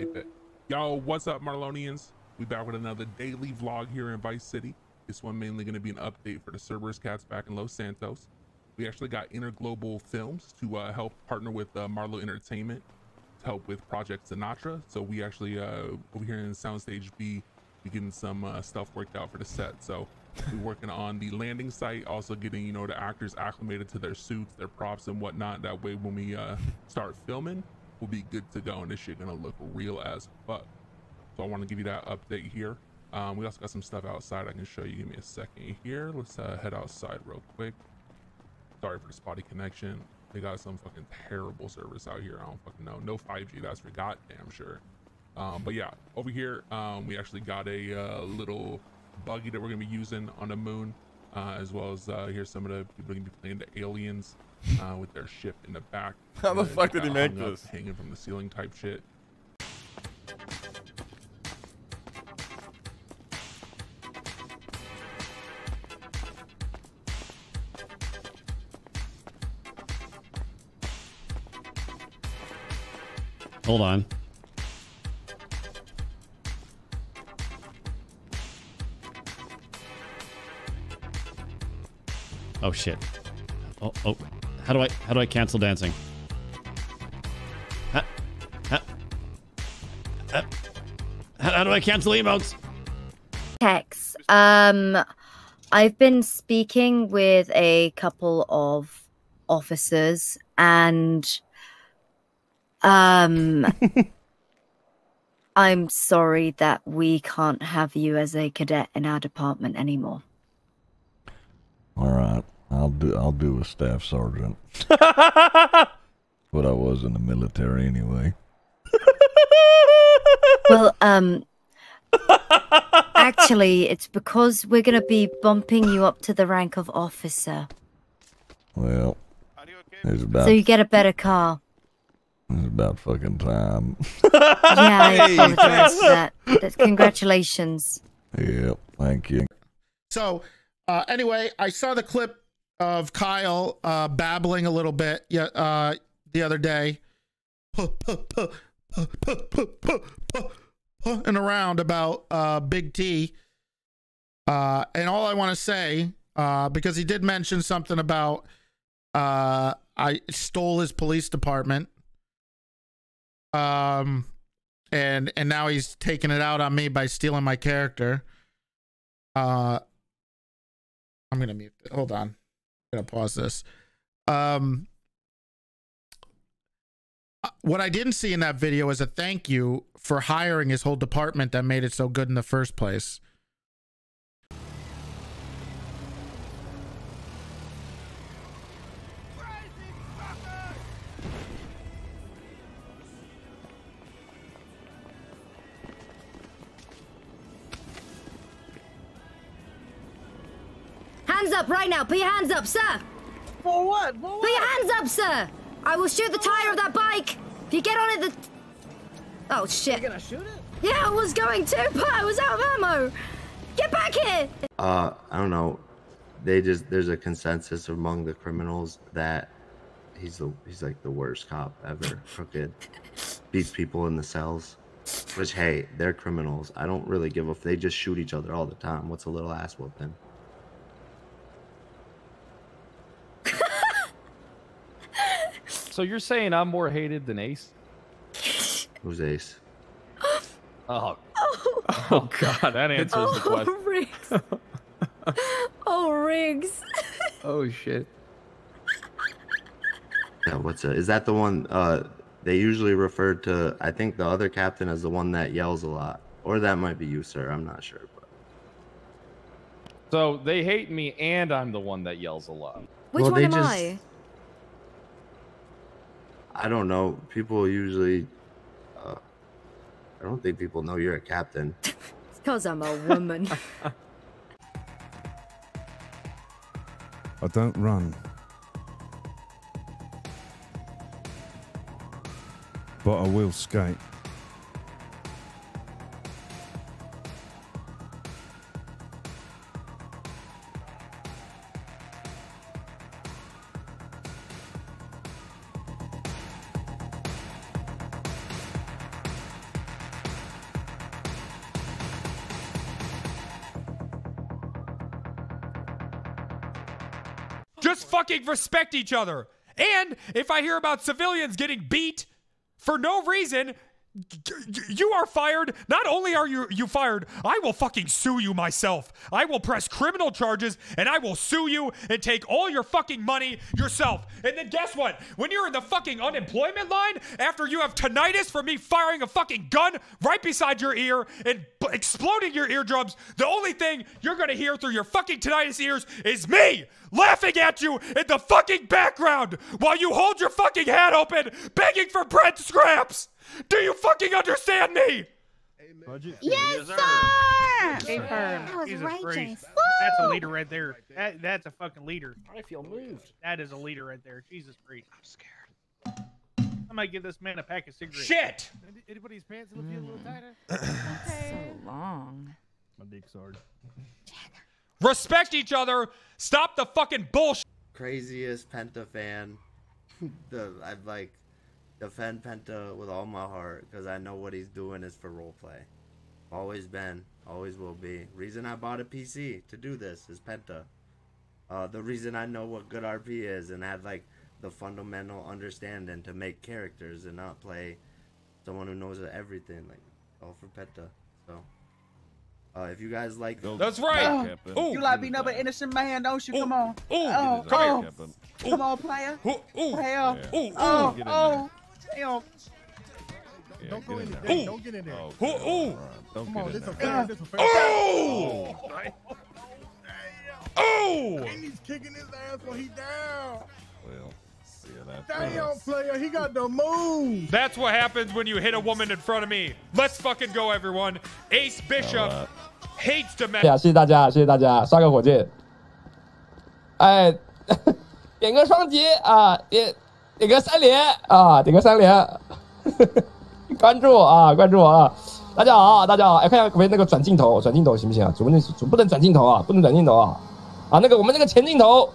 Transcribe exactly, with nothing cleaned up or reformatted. like that. Yo, what's up, Marlonians? We back with another daily vlog here in Vice City. This one mainly going to be an update for the Cerberus Cats back in Los Santos. We actually got Interglobal Films to uh, help partner with uh, Marlo Entertainment to help with Project Sinatra. So we actually, uh, over here in Soundstage B, we getting some uh, stuff worked out for the set. So we're working on the landing site, also getting, you know, the actors acclimated to their suits, their props and whatnot. That way, when we uh, start filming, we'll be good to go and this shit gonna look real as fuck. So I want to give you that update here. Um, we also got some stuff outside I can show you. Give me a second here. Let's uh, head outside real quick. Sorry for the spotty connection. They got some fucking terrible service out here. I don't fucking know. No five G, that's for goddamn sure. Um, but yeah, over here, um, we actually got a uh, little buggy that we're gonna be using on the moon, uh, as well as uh, here's some of the people gonna be playing the aliens uh, with their ship in the back. How the fuck did he make this? Hanging from the ceiling type shit. Hold on. Oh shit. Oh, oh. How do I how do I cancel dancing? How, how, how, how do I cancel emotes? Hex. Um I've been speaking with a couple of officers and Um, I'm sorry that we can't have you as a cadet in our department anymore. All right, I'll do. I'll do a staff sergeant. But I was in the military anyway. Well, um, actually, it's because we're gonna be bumping you up to the rank of officer. Well, there's about so you get a better car. It's about fucking time. Yeah, I apologize for that. That's, congratulations. Yep, thank you. So, uh, anyway, I saw the clip of Kyle uh, babbling a little bit uh, the other day. And around about uh, Big T. Uh, and all I want to say, uh, because he did mention something about uh, I stole his police department. Um, and, and now he's taking it out on me by stealing my character. Uh, I'm going to mute it. Hold on. I'm going to pause this. Um, what I didn't see in that video is a thank you for hiring his whole department that made it so good in the first place. Hands up right now! Put your hands up, sir! For what? For what? Put your hands up, sir! I will shoot the tire of that bike! If you get on it, the... Oh, shit. You're gonna shoot it? Yeah, I was going to, but I was out of ammo! Get back here! Uh, I don't know. They just... There's a consensus among the criminals that he's, the, he's like the worst cop ever. Crooked. Beats people in the cells. Which, hey, they're criminals. I don't really give a... F they just shoot each other all the time. What's a little ass whooping? So you're saying I'm more hated than Ace? Who's Ace? Oh. Oh, oh God, that answers oh, the question. Riggs. Oh, Riggs. Oh, shit. Yeah, what's a, is that the one uh, they usually refer to? I think the other captain is the one that yells a lot. Or that might be you, sir. I'm not sure. But... So they hate me and I'm the one that yells a lot. Which well, one am just... I? I don't know. People usually, uh, I don't think people know you're a captain. It's because I'm a woman. I don't run. But I will skate. Just fucking respect each other. And if I hear about civilians getting beat for no reason, you are fired. Not only are you you fired, I will fucking sue you myself. I will press criminal charges, and I will sue you and take all your fucking money yourself. And then guess what? When you're in the fucking unemployment line, after you have tinnitus from me firing a fucking gun right beside your ear and b- exploding your eardrums, the only thing you're gonna hear through your fucking tinnitus ears is me laughing at you in the fucking background while you hold your fucking hat open, begging for bread scraps. Do you fucking understand me? Budget. Yes, sir! Yes, sir. That was Jesus righteous. That's a leader right there. That, that's a fucking leader. I feel moved. That is a leader right there. Jesus Christ. I'm scared. I might give this man a pack of cigarettes. Shit! Anybody's pants look mm. a little tighter? Okay. So long. My dick's hard. Respect each other. Stop the fucking bullshit. Craziest Penta fan. the, I'd like... Defend Penta with all my heart, because I know what he's doing is for roleplay. Always been, always will be. Reason I bought a P C to do this is Penta. Uh, the reason I know what good R P is and have like the fundamental understanding to make characters and not play someone who knows everything, like all for Penta. So, uh, if you guys like, that's right. Oh, ooh. You like be no but innocent man, don't you? Ooh. Come on. Ooh. Oh, come oh. oh. Come on, player. Ooh. Ooh. Player. Yeah. Ooh. Oh, oh. Damn. Yeah, don't go in there. Ooh. Don't get in there. Oh, ooh, ooh. Right. Don't Come on, this is fair. This is fair. Oh! Oh! Oh! Oh! And he's kicking his ass when he down. Well, see that. Damn, player, he got the move. That's what happens when you hit a woman in front of me. Let's fucking go, everyone. Ace Bishop right. hates to mess. 谢谢大家，谢谢大家，刷个火箭。哎，点个双击啊，点。点个三连啊！点个三连，呵呵关注啊！关注啊！大家好，大家好！哎，看一下可不可以那个转镜头，转镜头行不行啊？主播那主不能转镜头啊，不能转镜头啊！啊，那个我们那个前镜头